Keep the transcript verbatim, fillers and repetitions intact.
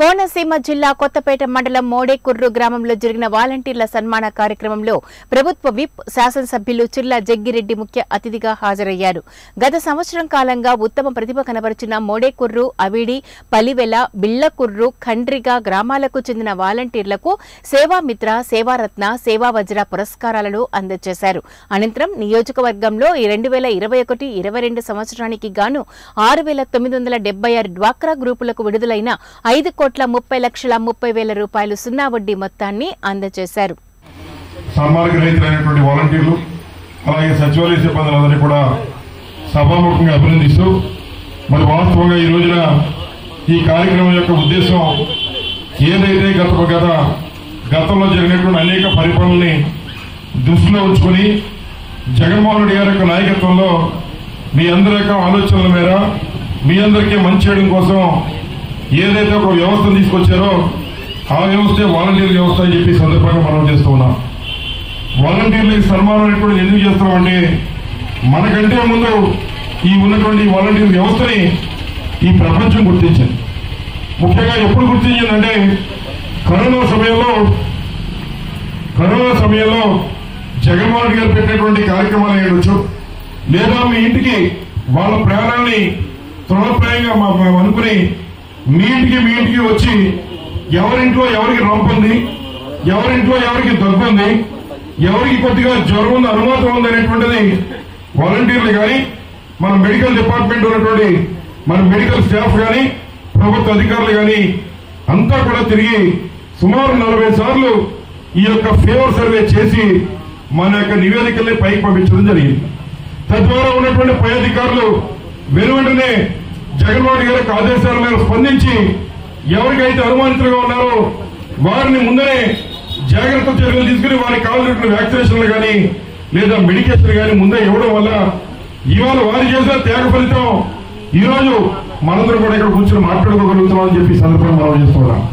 కోనసీమ జిల్లా కొత్తపేట మండలం మోడేకుర్రు గ్రామంలో జరిగిన వాలంటీర్ల సన్మాన కార్యక్రమంలో ప్రభుత్వ విప్ శాసనసభ్యులు చిర్ల జగ్గిరెడ్డి ముఖ్య అతిథిగా హాజరయ్యారు. గత సంవత్సరం కాలంగా ఉత్తమ ప్రతిభ కనబరిచిన మోడేకుర్రు, అవిడి, పలివెల, బిల్లకుర్రు, ఖండ్రిగా గ్రామాలకు చెందిన వాలంటీర్లకు సేవామిత్ర, సేవారత్న, సేవావజ్ర పురస్కారాలను అందజేశారు. అనంతరం నియోజకవర్గంలో రెండు వేల ఇరవై ఒకటి ఇరవై రెండు సంవత్సరానికి గాను ఆరు వేల తొమ్మిది వందల డెబ్బై ఆరు డ్వాక్రా గ్రూపులకు విడుదలైన ఐదు కోట్ల ముప్పై లక్షల ముప్పై వేల రూపాయలు సున్నా వడ్డీ మొత్తాన్ని అందజేశారు. సామాజిక రైతులైనటువంటి వాలంటీర్లు అలాగే సచివాలయ సిబ్బందిని కూడా సభాముఖంగా అభినందిస్తూ, మరి వాస్తవంగా ఈ రోజున ఈ కార్యక్రమం యొక్క ఉద్దేశం ఏదైతే గత గత గతంలో జరిగినటువంటి అనేక పరిపాలనని దృష్టిలో ఉంచుకుని జగన్మోహన్ రెడ్డి గారి యొక్క నాయకత్వంలో మీ అందరి యొక్క ఆలోచనల మేర మీ అందరికీ మంచి చేయడం కోసం ఏదైతే ఒక వ్యవస్థను తీసుకొచ్చారో ఆ వ్యవస్థే వాలంటీర్ వ్యవస్థ అని చెప్పి సందర్భంగా మనం చేస్తూ ఉన్నాం. వాలంటీర్లకి సన్మానం అనేటువంటి ఎందుకు చేస్తున్నామంటే, మనకంటే ముందు ఈ ఉన్నటువంటి వాలంటీర్ వ్యవస్థని ఈ ప్రపంచం గుర్తించింది. ముఖ్యంగా ఎప్పుడు గుర్తించిందంటే కరోనా సమయంలో. కరోనా సమయంలో జగన్మోహన్ రెడ్డి గారు పెట్టినటువంటి కార్యక్రమాలు అయ్యొచ్చు, లేదా మీ ఇంటికి వాళ్ళ ప్రాణాన్ని తృణప్రాయంగా అనుకుని మీ ఇంటికి మీ ఇంటికి వచ్చి ఎవరింట్లో ఎవరికి రంపుంది, ఎవరింట్లో ఎవరికి దగ్గుంది, ఎవరికి కొద్దిగా జ్వరం ఉంది, అనుమానం ఉంది అనేటువంటిది వాలంటీర్లు కానీ మన మెడికల్ డిపార్ట్మెంట్ ఉన్నటువంటి మన మెడికల్ స్టాఫ్ కానీ ప్రభుత్వ అధికారులు కానీ అంతా కూడా తిరిగి సుమారు నలభై సార్లు ఈ యొక్క ఫీవర్ సర్వే చేసి మన యొక్క నివేదికల్ని పైకి పంపించడం జరిగింది. తద్వారా ఉన్నటువంటి పై అధికారులు వెనువెంటనే జగన్మోహన్ రెడ్డి గారి యొక్క ఆదేశాల మీద స్పందించి ఎవరికైతే అనుమానితులుగా ఉన్నారో వారిని ముందరే జాగ్రత్త చర్యలు తీసుకుని వారికి కావాల్సిన వ్యాక్సినేషన్లు కానీ లేదా మెడికేషన్లు కానీ ముందే ఇవ్వడం వల్ల ఇవాళ వారు చేసిన త్యాగ ఫలితం ఈరోజు మనందరూ కూడా ఇక్కడ కూర్చొని మాట్లాడుకోగలుగుతున్నామని చెప్పి సందర్భంగా మనం చేస్తున్నాం.